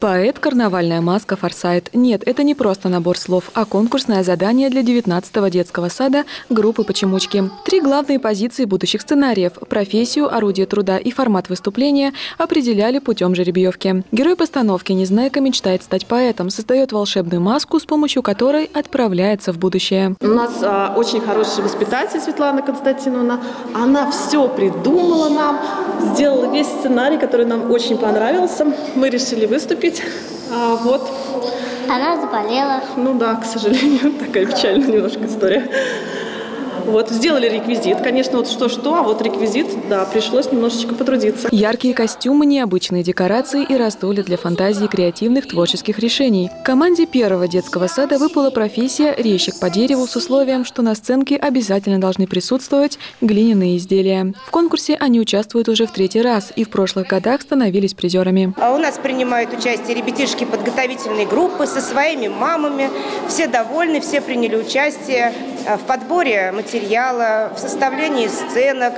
Поэт, карнавальная маска, форсайт. Нет, это не просто набор слов, а конкурсное задание для 19-го детского сада группы «Почемучки». Три главные позиции будущих сценариев – профессию, орудие труда и формат выступления – определяли путем жеребьевки. Герой постановки Незнайка мечтает стать поэтом, создает волшебную маску, с помощью которой отправляется в будущее. У нас очень хороший воспитатель Светлана Константиновна. Она все придумала нам, сделала весь сценарий, который нам очень понравился. Мы решили выступить. Вот. Она заболела. Ну да, к сожалению, такая печальная немножко история. Вот, сделали реквизит, конечно, вот что-что, а вот реквизит, да, пришлось немножечко потрудиться. Яркие костюмы, необычные декорации и раздолье для фантазии креативных творческих решений. Команде 1-го детского сада выпала профессия резчик по дереву с условием, что на сценке обязательно должны присутствовать глиняные изделия. В конкурсе они участвуют уже в 3-й раз и в прошлых годах становились призерами. У нас принимают участие ребятишки подготовительной группы со своими мамами. Все довольны, все приняли участие в подборе материала, в составлении сценок,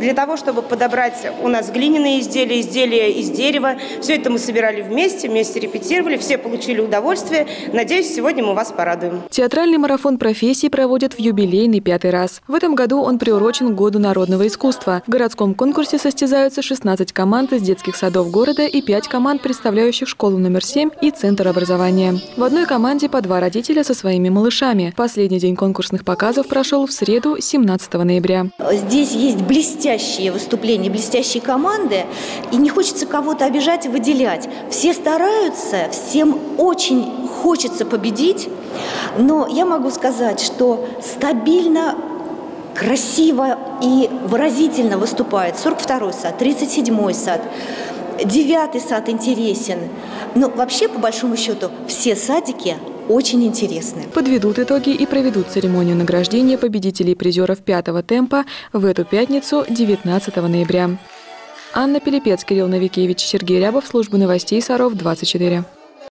для того, чтобы подобрать у нас глиняные изделия, изделия из дерева. Все это мы собирали вместе репетировали, все получили удовольствие. Надеюсь, сегодня мы вас порадуем. Театральный марафон профессий проводят в юбилейный 5-й раз. В этом году он приурочен к Году народного искусства. В городском конкурсе состязаются 16 команд из детских садов города и 5 команд, представляющих школу номер 7 и центр образования. В одной команде по 2 родителя со своими малышами. Последний день конкурсных показов прошел в среду, 17 ноября. Здесь есть блестящие выступления, блестящие команды, и не хочется кого-то обижать и выделять. Все стараются, всем очень хочется победить, но я могу сказать, что стабильно, красиво и выразительно выступает 42-й сад, 37-й сад. 9-й сад интересен. Но вообще, по большому счету, все садики очень интересны. Подведут итоги и проведут церемонию награждения победителей и призеров 5-го темпа в эту пятницу, 19 ноября. Анна Пилипец, Кирилл Новикевич, Сергей Рябов, служба новостей Саров, 24.